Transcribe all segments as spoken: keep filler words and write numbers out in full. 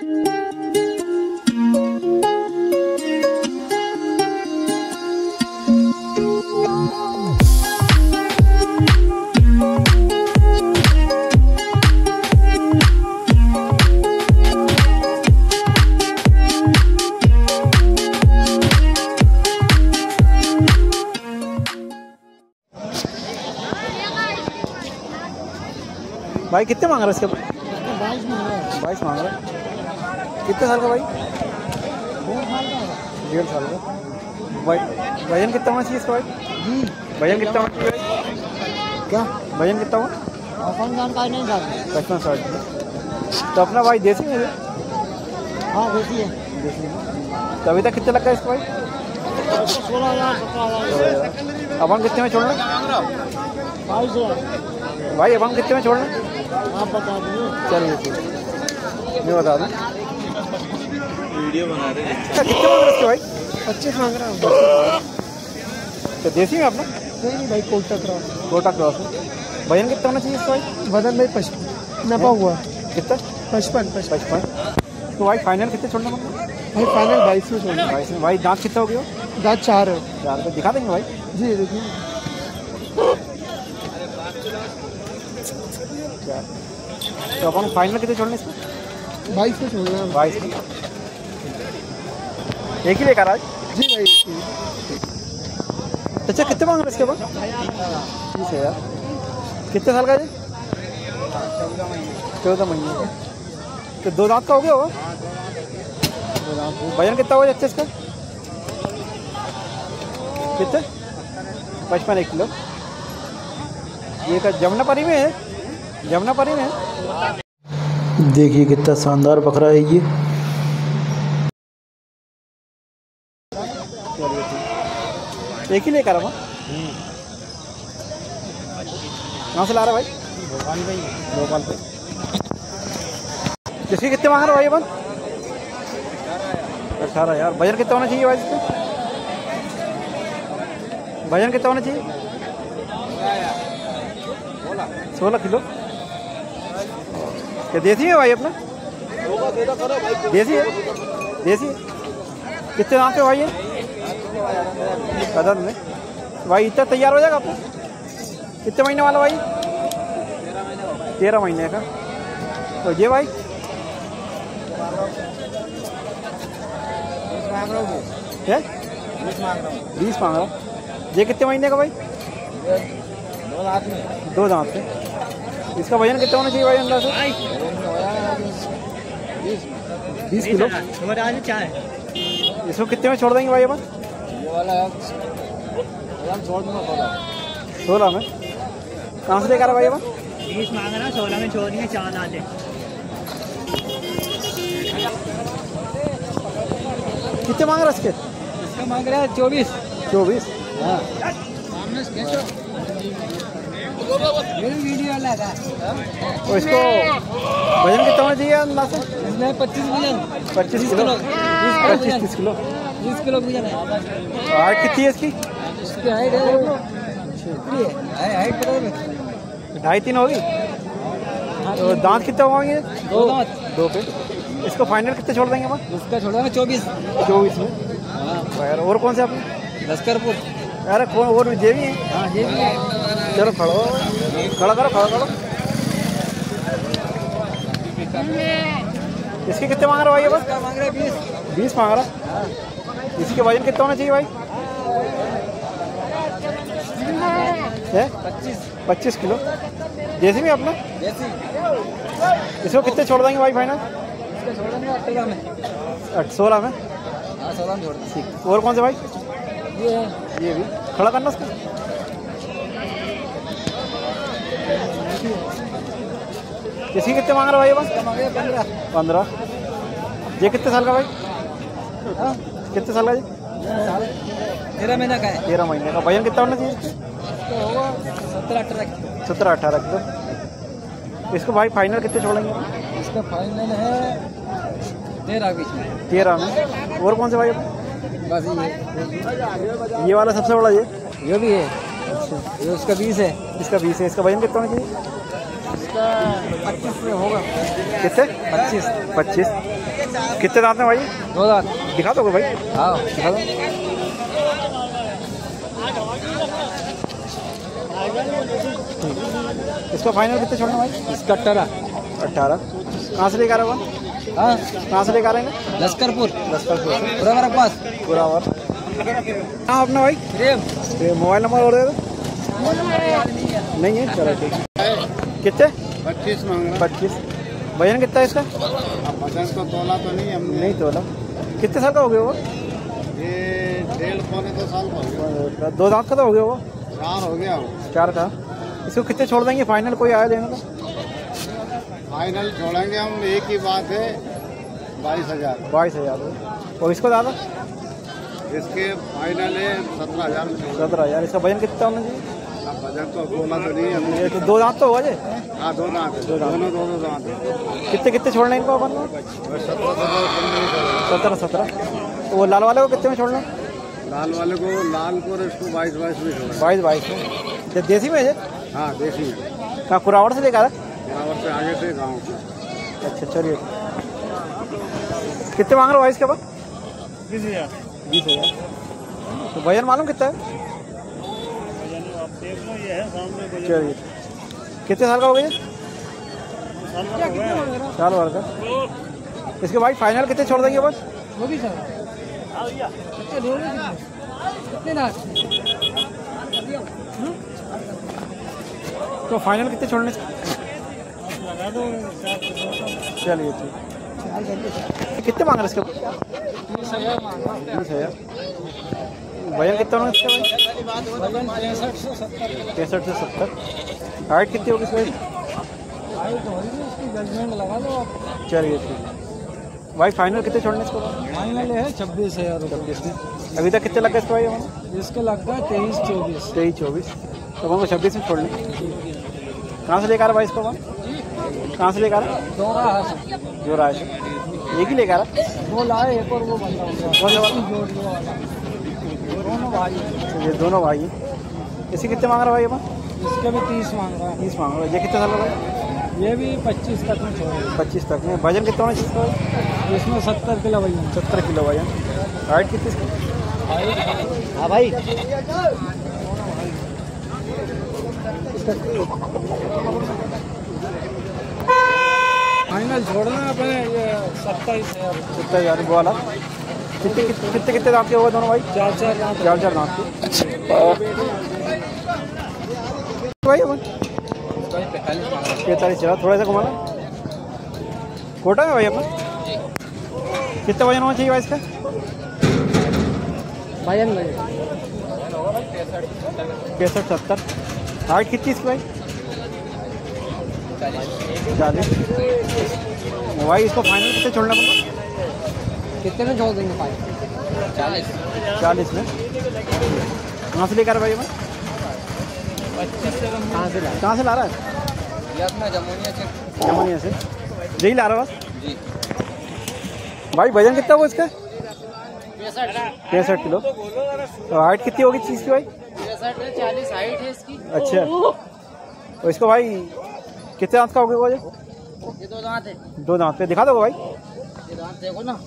भाई कितने मांग रहा है इसके बाईस मांग रहा है बाईस मांग रहा है कितने साल का भाई? डेढ़ साल का। भाई वजन कितना होना चाहिए इसका? भाई वजन कितना होना चाहिए? क्या वजन कितना हो? कौन जानता नहीं साठ पचपन साठ। तो अपना भाई देसी है? हाँ देसी है देसी। तो अभी तक कितना लग रहा है इसका भाई? सोलह हज़ार सत्रह हज़ार। अपन कितने में छोड़ रहे भाई? अपन कितने में छोड़ रहे आप बता दो? चलिए मैं बता दूँ, वीडियो बना रहे हैं। कितने मांग रहे भाई? पच्चीस मांग रहा हूँ। तो देसी में आपने? नहीं नहीं भाई कोटा क्रॉस। कोटा क्रॉस। वजन कितना होना चाहिए इसका भाई? वजन भाई पचपन नापा हुआ। कितना? पचपन पचपन। तो भाई फाइनल कितने छोड़ना पड़ेगा? भाई फाइनल बाईस में छोड़ना। बाईस में। भाई दाँत कितना हो गया? दाँत चार है। चार तो दिखा देंगे भाई जी देखिए। तो अपन फाइनल कितने छोड़ने इसको? बाईस पे छोड़ना है। बाईस एक ही लेकर आज जी भाई। अच्छा कितने मांग रहे इसके बाद? ठीक है यार। कितने साल का है? चौदह महीने का। तो दो दांत का हो गया होगा। दो दांत। वजन कितना हो गया अच्छे इसका? कितने? पचपन। एक किलो। ये का जमनापरी में है। जमनापरी में देखिए कितना शानदार बकरा है ये। एक ही लेकर आवा। कहाँ से ला रहा भाई? भोपाल भाई। भोपाल पे। इसकी कितने मांग रहे भाई अपन? अठारह यार। वजन कितना होना चाहिए भाई इसका? वजन कितना होना चाहिए? सोलह किलो। क्या देसी है भाई अपना? देसी है देसी। कितने दांत पे भाई है? कदम में भाई। इतना तैयार हो जाएगा आपको? कितने महीने वाला भाई? तेरह महीने का। तो ये भाई बीस मांग रहा हूँ। ये कितने महीने का भाई? दो दांत में। दो दांत पे। इसका वजन कितना होना चाहिए भाई अंदाज़ से? बीस किलो। इसको कितने में छोड़ देंगे भाई अपन? सोलह में। कहाँ से लेकर आए भाई अपन? बीस मांग रहा, सोलह में छोड़ देंगे। चार आते। कितने मांग रहा इसके? इसका मांग रहा है चौबीस। चौबीस। हाँ वीडियो लगा। और इसको वजन कितना होना चाहिए अंदाज़ से? इसमें पच्चीस वजन। पच्चीस किलो। पच्चीस तीस किलो। बीस किलो वजन है। हाइट कितनी है इसकी? इसकी हाइट है हाइट बराबर ढाई तीन होगी। तो दांत कितने होंगे? दो दांत। दो पे। इसको फाइनल कितने छोड़ देंगे अपन? इसका छोड़ देंगे चौबीस। चौबीस में। और कौन से आपने? लस्करपुर। अरे कौन और जे भी है? चलो खड़ो खड़ा करो खड़ा करो। इसके कितने मांग रहे भाई? बस मांग रहे बीस। बीस मांग रहा। इसके वजन कितना होना चाहिए भाई? पच्चीस। पच्चीस किलो। देसी में अपना? देसी। इसको कितने छोड़ देंगे भाई फाइनल? अट्ठारह में। सोलह में। सोलह में छोड़ दें। और कौन से भाई? ये ये भी खड़ा करना उसको। इसकी कितने मांग रहा है भाई? बस पंद्रह। ये कितने साल का भाई? हाँ कितने साल का जी? तेरह महीने का है। तेरह महीने का। वजन कितना होना चाहिए? सत्रह अठारह। सत्रह अठारह किलो। इसको भाई फाइनल कितने छोड़ेंगे? इसका फाइनल है तेरह बीच में। तेरह में। और कौन से भाई? बस ये ये वाला सबसे बड़ा। ये ये भी है। ये उसका बीस है। इसका बीस है। इसका वजन कितना होना चाहिए? इसका पच्चीस में होगा। कितने? पच्चीस। पच्चीस। कितने दांत हैं भाई? दो दांत। दिखा दोगे भाई? हाँ दिखा दो। इसका फाइनल कितने छोड़ना भाई? इसका अट्ठारह। अट्ठारह कहाँ से लेकर आ रहे हो? हाँ कहाँ से लेकर आ रहे हैं? लस्करपुर। लस्करपुर पूरा मेरे पास पूरा और हाँ अपना भाई प्रेम मोबाइल नंबर और दे दो। नहीं है चलो ठीक है। कितने? पच्चीस मांग रहा। पच्चीस। वजन कितना है इसका? वजन तो तोला तो नहीं हमने। नहीं तोला। कितने साल का हो गया वो? ये डेढ़ पौने दो साल का हो गया। दो दांत का तो हो गया वो? चार हो गया वो। चार का। इसको कितने छोड़ देंगे फाइनल? कोई आया देंगे तो फाइनल छोड़ेंगे हम। एक ही बात है बाईस हज़ार। बाईस हज़ार। और इसको दादा? इसके फाइनल है सत्रह हज़ार। सत्रह हज़ार। इसका वजन कितना होना चाहिए? वजन तो बोला तो नहीं हमने। तो दो दांत तो हो जाए। हाँ दो दांत दो दोनों दोनों दांत। कितने कितने छोड़ना है इनको अपन? सत्रह सत्रह। वो लाल वाले को कितने में छोड़ना? लाल वाले को लाल को इसको बाईस बाईस में छोड़ना। बाईस बाईस में। देसी में है? हाँ देसी में। कहाँ कुरावड़ से लेकर? कुरावड़ से आगे से गाँव से। अच्छा चलिए। कितने मांग रहे हो भाई इसके बाद? बीस हज़ार। बीस हज़ार। तो वजन मालूम कितना है? चलिए कितने साल का हो गया? साल भर का। इसके भाई फाइनल कितने छोड़ देंगे बस? वो भी सर तो फाइनल कितने छोड़ने? चलिए ठीक। कितने मांग रहे इसके? बीस हज़ार। भैया कितना होगा इसके भाई? पैंसठ से सत्तर। हाइट कितनी होगी इसमें? चलिए ठीक है भाई। फाइनल कितने छोड़ने इसको? फाइनल है छब्बीस हज़ार। छब्बीस में। अभी तक कितने लग गए इसको भाई? हमें इसके लग गए तेईस चौबीस। तेईस चौबीस। तो हमको छब्बीस में छोड़ने। कहाँ से लेकर आ रहा भाई इसको? हम कहाँ से लेकर आ रहा? दो रहा है जो रहा है। एक ही लेकर आ रहा? वो लाए एक और वो बंदा। दोनों भाई ये दोनों भाई। इसे कितने मांग रहा है भाई अपन? इसके भी तीस मांग रहा है। तीस मांग रहा है। ये कितने साल का भाई? ये भी पच्चीस तक में छोड़। पच्चीस तक में। वजन कितना है इसका? इसमें सत्तर किलो वजन। सत्तर किलो वजन। हाइट कितनी? हाँ भाई फाइनल छोड़ना अपने सत्ताईस हज़ार। सत्ताईस हज़ार वाला। कितने कितने कितने दांत के होगा दोनों भाई? चार चार दांत। चार चार दांत भाई। पैंतालीस चला थोड़ा सा घुमाना। कोटा में भाई अपना कितना वजन होना चाहिए भाई इसका? वजन पैंसठ सत्तर। हाइट कितनी इसकी भाई? चालीस। भाई इसको फाइनल कितने छोड़ना पड़ेगा? कितने में जोड़ देंगे भाई? चालीस। चालीस में। कहाँ से लेकर भाई? कहाँ से ला कहाँ से ला रहा है ये अपना? जमुनिया से। जमुनिया से यही ला रहा है बस जी। भाई वजन कितना हो इसका? पैंसठ किलो। हाइट कितनी होगी चीज़ की भाई? पैंसठ में चालीस हाइट है इसकी। अच्छा। और इसको भाई कितने दांत का हो गया? वो ये दो दांत है। दो दांत पे दिखा दोगे भाई? ये दांत देखो ना।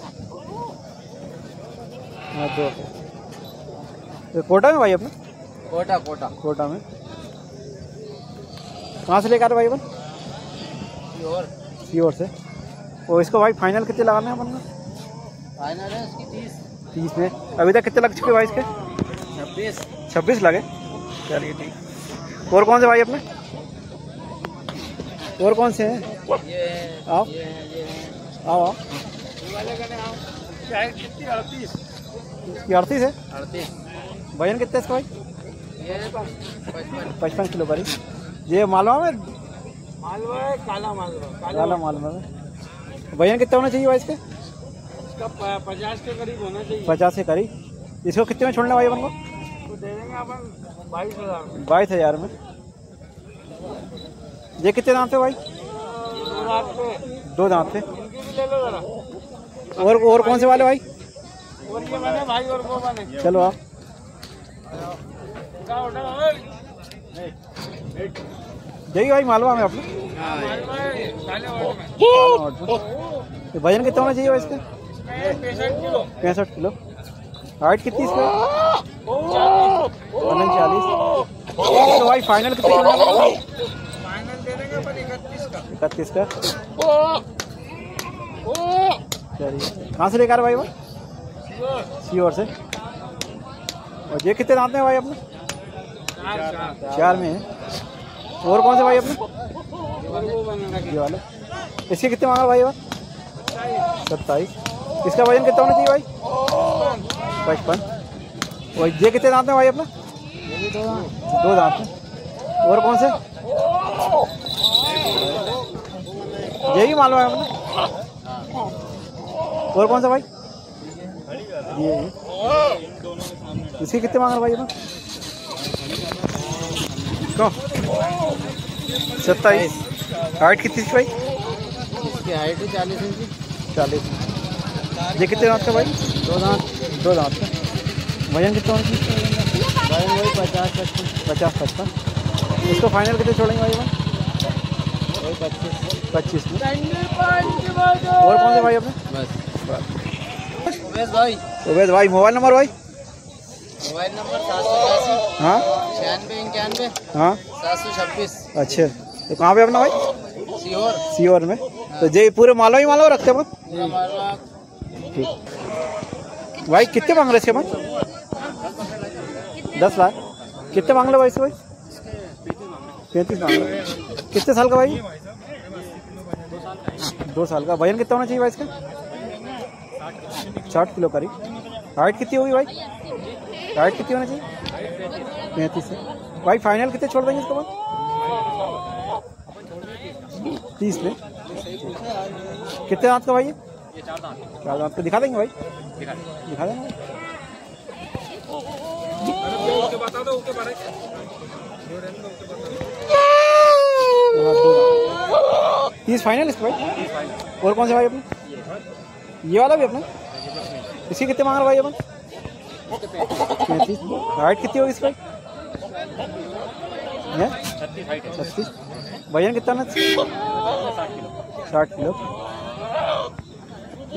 हाँ तो कोटा में भाई अपना? कोटा कोटा कोटा में। कहाँ से लेकर भाई अपन? प्योर। प्योर से। और इसको भाई फाइनल कितने लगाने हैं अपन को? फाइनल है इसकी तीस। तीस में। अभी तक कितने लग चुके भाई इसके? छब्बीस। छब्बीस लगे। चलिए ठीक। और कौन से भाई अपने? और कौन से हैं? ये आओ आओ आओ। अड़तीस। ये अड़तीस है। अड़तीस। वजन कितना इसका भाई? पचपन किलो भाई। ये मालवा में? मालवा है काला मालवा। काला मालवा में। वजन कितना होना चाहिए भाई इसके? इसका पचास के करीब होना चाहिए। पचास के करीब। इसको कितने में छोड़ना भाई अपन को? दे देंगे अपन बाईस हज़ार। बाईस हज़ार में। ये कितने दांत थे भाई? दो दांत थे। और और कौन से वाले भाई? और ये मैंने भाई और वो बने। चलो आप यही भाई मालवा में अपने? वजन कितना होना चाहिए इसका? पैंसठ किलो। हाइट कितनी इसका? चालीस। तो भाई फाइनल कितने इकतीस का? कहाँ से लेकर भाई? वो सीओर से। और ये कितने दांत हैं भाई अपने? चार में है। और कौन से भाई अपने? ये वाले। इसके कितने मांगा भाई? वो सत्ताईस। इसका वजन कितना होना चाहिए भाई? पचपन। और ये कितने दांत हैं भाई अपना? दो दांत हैं। और कौन से? ये भी मालवा है अपना। और कौन सा भाई? ये इसके कितने मांग रहे भाई अपना? कौन? सत्ताईस। हाइट कितनी भाई? इसकी हाइट है चालीस इंच। चालीस। ये कितने दांत का भाई? दो दांत। दो दांत का। वजन कितना होना चाहिए? वजन वही पचास पचपन पचास पचपन। इसको फाइनल कितने छोड़ेंगे भाई? वही पच्चीस पच्चीस। और कौन से भाई अपने? बस उमेश भाई। उमेश भाई मोबाइल नंबर? भाई मोबाइल नंबर सात सौ पचासी। हाँ छियानवे इक्यानवे। हाँ सात सौ छब्बीस। अच्छा तो कहाँ पे अपना भाई? सीहोर। सीहोर में। तो ये पूरे मालवा ही मालवा रखते हैं। ठीक भाई कितने मांग रहे इसके भाई? दस लाख। कितने मांग रहे भाई इसके भाई? पैंतीस मांग रहे। कितने साल का भाई? दो साल का। वजन कितना होना चाहिए भाई इसका? साठ किलो करीब। हाइट कितनी होगी भाई? हाइट कितनी होना चाहिए? पैंतीस है भाई। फाइनल कितने छोड़ देंगे इसको भाई? तीस में। कितने दांत का भाई है? चार दांत। आपको दिखा देंगे भाई? दिखा देंगे। दिखा देंगे भाई। बता दो उसके बारे में। तीस फाइनल इसके भाई। और कौन से भाई अपने? ये वाला भी अपने। इसकी कितने मांग रहे भाई अपन? पैंतीस। हाइट कितनी होगी इसकी? छत्तीस। वजन कितना ना? साठ किलो।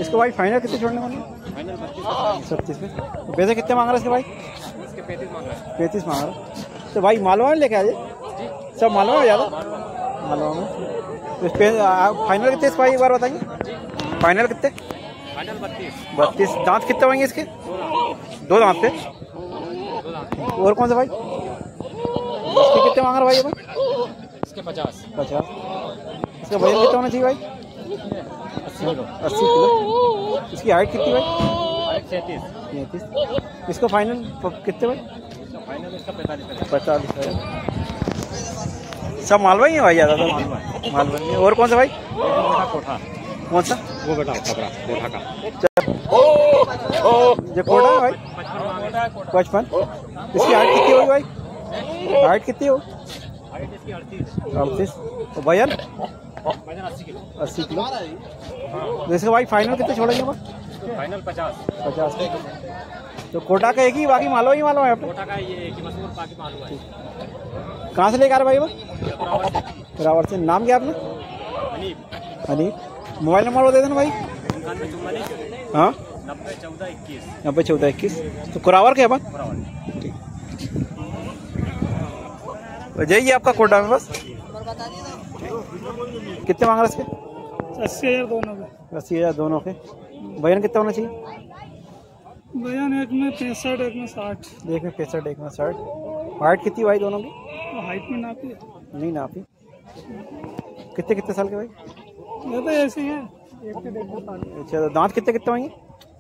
इसको भाई फाइनल कितने छोड़ने वाले? फाइनल छत्तीस में। पैसे कितने मांग रहे इसके भाई? इसके पैंतीस मांग रहे। पैंतीस मांग रहे। तो भाई मालवा में लेके आइए। सब मालवा में ज़्यादा? मालवा में। तो फाइनल कितने इसके भाई एक बार बताइए? फाइनल कितने? फाइनल बत्तीस बत्तीस। दांत कितने होंगे इसके? दो दांत पे। और कौन सा भाई? इसके कितने मांग रहे भाई अपन? इसके पचास पचास। इसका वजन कितना होना चाहिए भाई? अस्सी किलो। इसकी हाइट कितनी भाई? सैंतीस सैंतीस। इसको फाइनल कितने भाई? फाइनल इसका पैंतालीस पैंतालीस। सब मालवा ही है भाई ज़्यादा? मालवा मालवा। और कौन सा भाई? कोटा। कौन सा? वो बेटा खबरा कोटा का। ये कोटा है भाई। पचपन। इसकी हाइट कितनी होगी भाई? हाइट कितनी हो? हाइट इसकी अड़तीस अड़तीस। तो भैया अस्सी किलो। अस्सी किलो। तो इसका भाई फाइनल कितने छोड़ेंगे भाई? फाइनल पचास पचास। तो कोटा का एक ही, बाकी मालवा ही मालवा है आपने? कोटा का ये एक ही मशहूर, बाकी मालवा है। कहाँ से लेकर आ रहे भाई? करावर से। नाम क्या आपने? अनिल। अनिल। मोबाइल नंबर बता देना भाई। हाँ नब्बे चौदह इक्कीस। नब्बे चौदह इक्कीस। तो करावर के अपन? ठीक। जाइए आपका कोटा में बस। कितने मांग रहे इसके? अस्सी हज़ार दोनों के। अस्सी हज़ार दोनों के। वजन कितना होना चाहिए? वजन एक में पैंसठ, एक में साठ। एक में पैंसठ, एक में साठ। हाइट कितनी भाई दोनों की? हाइट में नापी नहीं नापी। कितने कितने साल के भाई? ये तो ऐसे ही है। अच्छा दांत कितने कितने होंगे?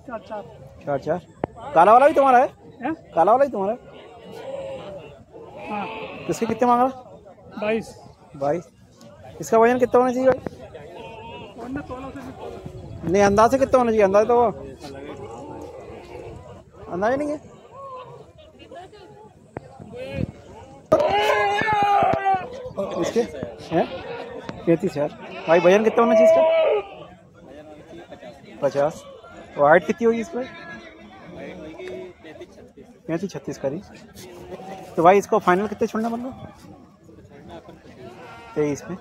चार चार चार चार। काला वाला भी तुम्हारा है? है? काला वाला ही तुम्हारा है? हाँ। इसके कितने मांग रहा? बाईस बाईस। इसका वजन कितना होना चाहिए भाई? नहीं अंदाज़ा कितना होना चाहिए? अंदाज़ा तो वो अंदाज़ा नहीं है। इसके हैं पैंतीस यार भाई। वजन कितना होना चाहिए इसका? पचास। और हाइट कितनी होगी इसमें? पैंतीस छत्तीस करी। तो भाई इसको फाइनल कितने छोड़ना मतलब? तेईस में।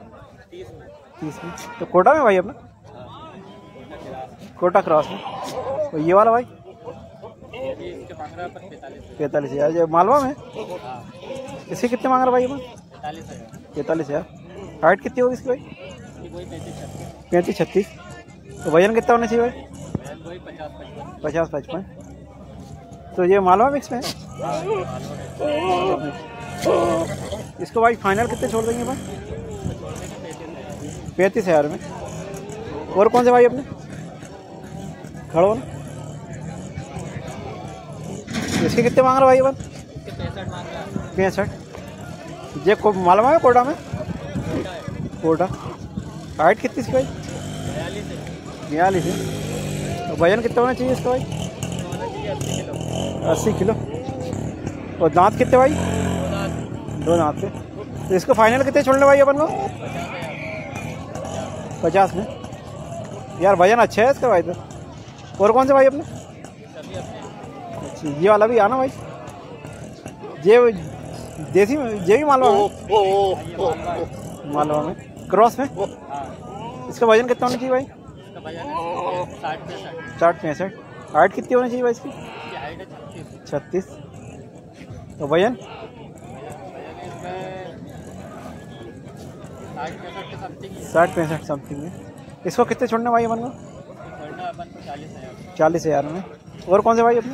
तीस में। तो कोटा में भाई अपना? कोटा क्रॉस में। ये वाला भाई पैंतालीस हज़ार। ये मालवा में इसके कितने मांग रहा भाई? पैंतालीस हज़ार। हाइट कितनी होगी इसकी भाई? पैंतीस छत्तीस। तो वजन कितना होना चाहिए भाई? पचास पचपन। तो ये मालवा मिक्स में है। इसको भाई फाइनल कितने छोड़ देंगे भाई? पैंतीस हज़ार में। और कौन से भाई अपने खड़ो ना? इसके कितने मांग रहे भाई अपन? पैंसठ। ये मालवा है कोटा में? कोटा। हाइट कितनी इसकी भाई? बयालीस है। तो वजन कितना होना चाहिए इसका भाई? अस्सी किलो। और दांत कितने भाई? दो दांत है। तो इसको फाइनल कितने छोड़ने भाई अपन को? पचास में। यार वजन अच्छा है इसका भाई। तो और कौन से भाई अपने? ये वाला भी आना भाई। ये देसी ये भी मालवा में? मालवा में क्रॉस में। इसका वजन कितना होना चाहिए भाई? साठ पैंसठ। हाइट कितनी होनी चाहिए भाई इसकी? छत्तीस। तो वजन साठ पैंसठ समथिंग है। इसको कितने छोड़ने भाई अपन को? चालीस हज़ार में। और कौन से भाई अपने?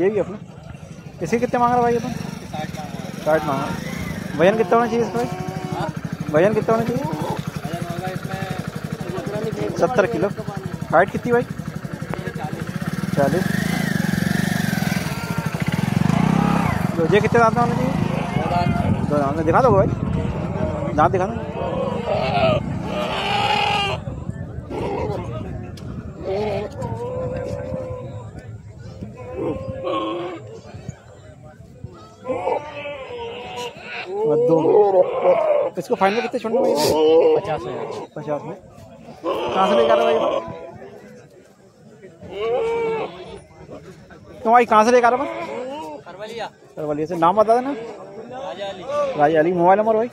ये भी अपना। इसे कितने मांग रहा भाई अपन? साठ मांग रहा। वजन कितना होना चाहिए इसका भाई? वजन कितना होना चाहिए? सत्तर किलो। हाइट कितनी भाई? चालीस। तो ये कितने दांत होना चाहिए? दो दांत। दिखा दो भाई दांत दिखा दो। दो। इसको फाइनल कितने छोड़ना भाई? पचास में। पचास में। कहाँ से लेकर भाई? तो भाई कहाँ से लेकर भाई? करवलिया। करवलिया से। नाम बता देना। राज़ अली। राज़ अली। मोबाइल नंबर भाई? Eight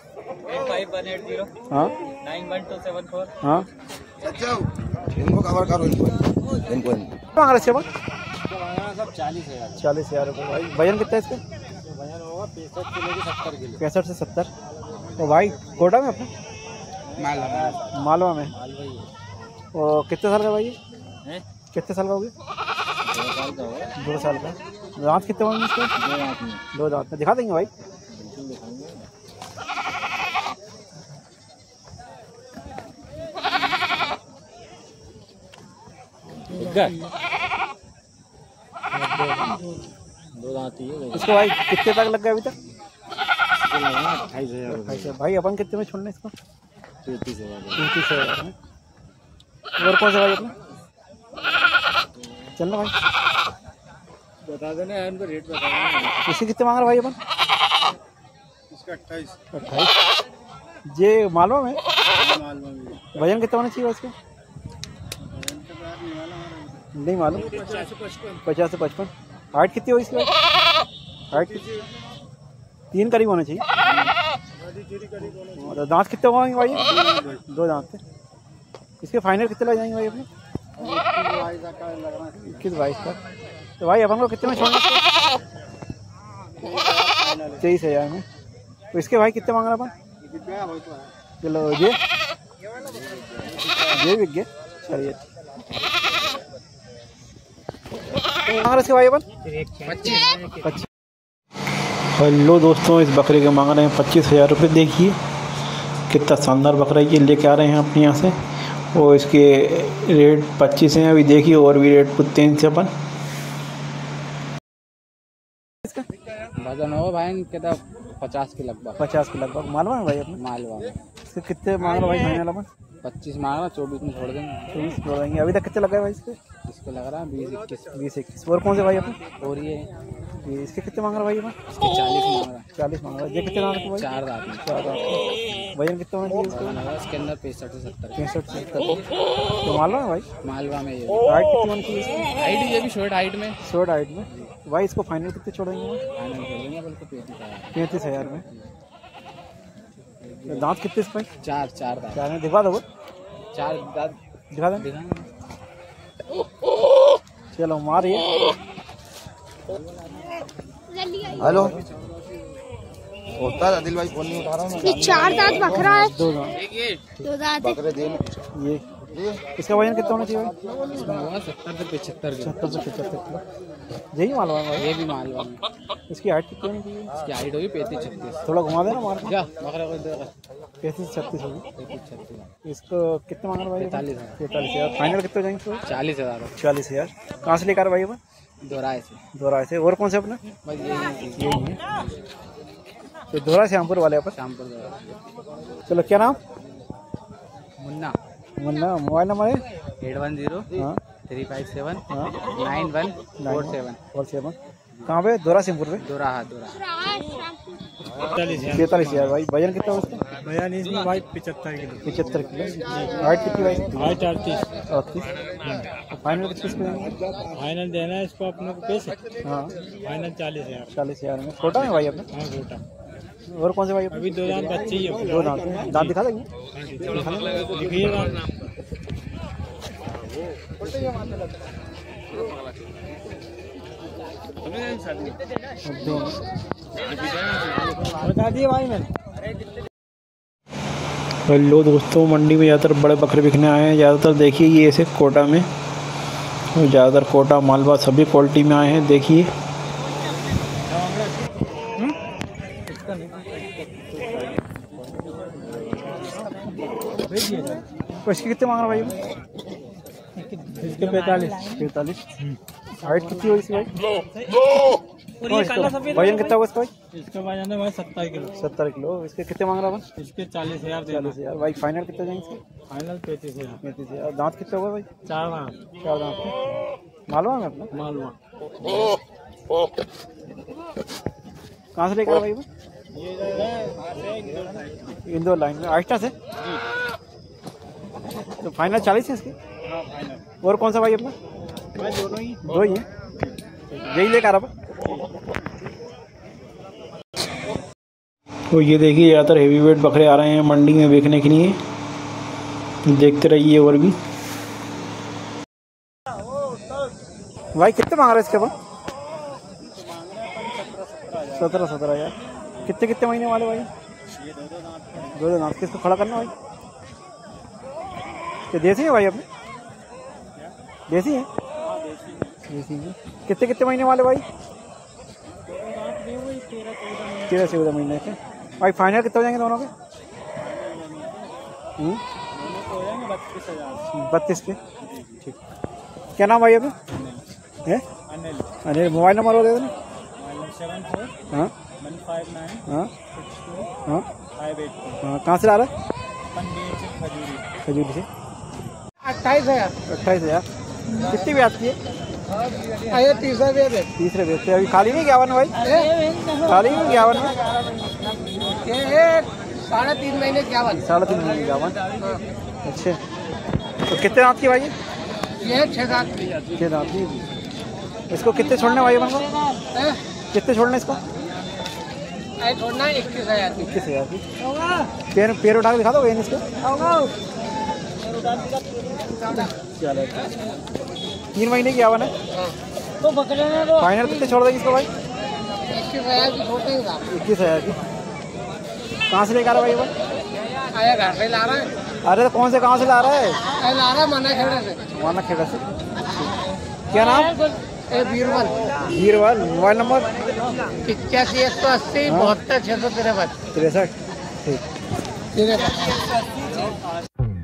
five one eight zero. हाँ nine one two seven four. हाँ इनको कवर करो। इनको इनको मांग रहे थे सब चालीस हज़ार। चालीस हज़ार रुपये भाई। वजन कितना है इसका? पैंसठ से सत्तर। तो भाई कोटा में अपना? मालवा। मालवा में। और कितने साल का भाई है? कितने साल का हो गया? दो साल का। दांत कितने होंगे इसके? दो दांत में। दिखा देंगे भाई। दो दांत ही है। इसको भाई कितने तक लग गए अभी तक? अट्ठाईस हज़ार। भाई अपन कितने में छोड़ना इसको? पैंतीस हज़ार। पैंतीस हज़ार में। और कौन सा भाई अपना? चलना भाई बता देना इनको रेट बता देना। इसे कितने मांग रहे भाई अपन? इसका अट्ठाईस। अट्ठाईस। ये मालवा में? मालवा में। वजन कितना होना चाहिए इसका? नहीं मालूम। पचास से पचपन। हाइट कितनी हो इसकी? हाइट तीन करीब होना चाहिए। दांत कितने होंगे भाई? दो दांत थे। इसके फाइनल कितने लग जाएंगे भाई अपने? इक्कीस बाईस का। तो भाई अपन को कितने में छोड़ना? तेईस हज़ार में। तो इसके भाई कितने मांग रहे अपन? चलो ये ये बिक गया। चलिए भाई अपन पच्चीस। हेलो दोस्तों, इस बकरे के मांग रहे हैं पच्चीस हज़ार रुपये। देखिए कितना शानदार बकरा ये लेके आ रहे हैं अपने यहाँ से। और इसके रेट पच्चीस हैं अभी। देखिए और भी रेट पूछते हैं इनसे अपन। वजन हो भाई कितना? पचास के लगभग। पचास के लगभग। मालवा है भाई अपने? मालवा। इसके कितने मांग रहे भाई फाइनल अपन? पच्चीस मांग रहा। चौबीस में छोड़ देंगे। चौबीस छोड़ देंगे। अभी तक कितने लग गए भाई इसके? इसको लग रहा है बीस इक्कीस। बीस इक्कीस। और कौन से भाई अपन? और ये इसके कितने मांग रहा भाई अपन? चालीस मांग रहा। चालीस मांग रहा। ये कितने मांग रहा? चार दांत। चार दांत। वजन कितना होना? इसके अंदर पैंसठ से सत्तर। पैंसठ से सत्तर। तो मालवा है भाई? मालवा में। ये हाइट कितनी होनी चाहिए? हाइट ये भी शॉर्ट हाइट में। शॉर्ट हाइट में। भाई इसको फाइनल कितने छोड़ेंगे? फाइनल छोड़ेंगे बिल्कुल पैंतीस हज़ार में। दांत कितने इसमें? चार। चार दांत। चार में। दिखा दो। चार दांत दिखा दो। चलो मारिए। हेलो होता अनिल भाई फोन नहीं उठा रहा है। चार दांत बकरा है, दो दांत दो दांत बकरे दे ये। इसका वजन कितना होना चाहिए? सत्तर से पचहत्तर। यही मालवा है, ये भी मालवा है। इसकी हाइट कितनी होनी चाहिए? इसकी हाइट होगी पैंतीस छत्तीस। थोड़ा घुमा देना मार क्या बकरा को दे। पैंतीस छत्तीस होगी, पैंतीस छत्तीस। इसको कितना मांग रहे भाई? पैंतालीस हज़ार। फाइनल कितना जाएंगे इसको? चालीस हज़ार। चालीस हज़ार। कहां से लेकर भाई? अपन दोराए से। दोराए से। और कौन से अपना? बस यही यही है। तो दोराए श्यामपुर वाले अपन श्यामपुर। चलो क्या नाम? मुन्ना। मुन्ना मोबाइल नंबर है? Eight one zero three five seven nine one four seven. कहाँ पे? दोरा सिंहपुर पे। दोरा दोरा पैंतालीस हजार भाई। वजन कितना है उसका? वजन इसमें भाई पचहत्तर किलो। पचहत्तर किलो। हाइट कितनी भाई? हाइट अड़तीस अड़तीस। फाइनल किस पे? फाइनल देना है इसको अपने को पैसे। हाँ फाइनल चालीस हजार चालीस हजार में। कोटा में भाई अपने? हाँ कोटा। और कौन से भाई? अभी दो दांत अच्छी है। दो दांत दांत दिखा देंगे। हेलो दोस्तों, मंडी में ज़्यादातर बड़े बकरे बिकने आए हैं। ज़्यादातर देखिए ये ऐसे कोटा में, ज़्यादातर कोटा मालवा सभी क्वालिटी में आए हैं। देखिए कितने मांग रहा भाई? पैंतालीस पैंतालीस। हाइट कितनी होगी भाई? वजन कितना होगा इसका? वजन है भाई सत्तर किलो। सत्तर किलो। इसके कितने मांग रहा भाई? इसके चालीस हजार चालीस हजार भाई। फाइनल कितना जाएंगे? फाइनल पैंतीस हजार पैंतीस हजार। दांत कितने होगा भाई? चार दांत चार दांत मालवा में अपना। मालवा कहाँ से लेकर भाई? इंदौर लाइन में आस्था से। तो फाइनल चालीस है इसकी। हाँ फाइनल। और कौन सा भाई अपना? दोनों ही दो ही है, यही लेकर आप। तो ये देखिए ज़्यादातर हेवी वेट बकरे आ रहे हैं मंडी में बेचने के लिए। देखते रहिए। और भी भाई कितने मांग रहे हैं इसके बाद? सत्रह सत्रह। यार कितने कितने महीने वाले भाई? ये दो दो दांत दो दो दांत। किसको खड़ा करना भाई? क्या देसी है भाई अपने? देसी है? हाँ देसी है। देसी है। कितने कितने महीने वाले भाई? तेरह चौदह महीने के भाई। फाइनल कितने हो जाएंगे दोनों के? बत्तीस के। ठीक। क्या नाम भाई अपने? है अनिल। अनिल मोबाइल नंबर दे देना। हाँ हाँ हाँ हाँ। कहाँ से ला रहा है? खजूरी से। अट्ठाईस हज़ार। अट्ठाईस हज़ार। कितनी ब्याज की है? आया तीसरा ब्याज है। तीसरे ब्याज से अभी खाली में क्या बन भाई? खाली में क्या बन? साढ़े तीन महीने क्या बन? साढ़े तीन महीने क्या बन? अच्छे। तो कितने दांत की भाई? ये छः दांत की। छः दांत की। इसको कितने छोड़ने भाई अपन को? कितने छोड़ने इसको? छोड़ना इक्कीस हज़ार। इक्कीस हज़ार की। पैर पैर उठा के दिखा दो वही इसको। तीन महीने की आवन है। तो बकरे ने तो फाइनल कितने छोड़ देगी इसको भाई? इक्कीस हज़ार की। कहाँ से लेकर भाई? आया घर से ला रहा है। अरे तो कौन से कहाँ से ला रहा है? ला रहा है मुन्ना खेड़ा से। मुन्ना खेड़ा से। क्या नाम? बीरवाल। बीरवाल। Mobile number? इक्यासी एक सौ अस्सी बहत्तर छः सौ तिरसठ तिरसठ। ठीक।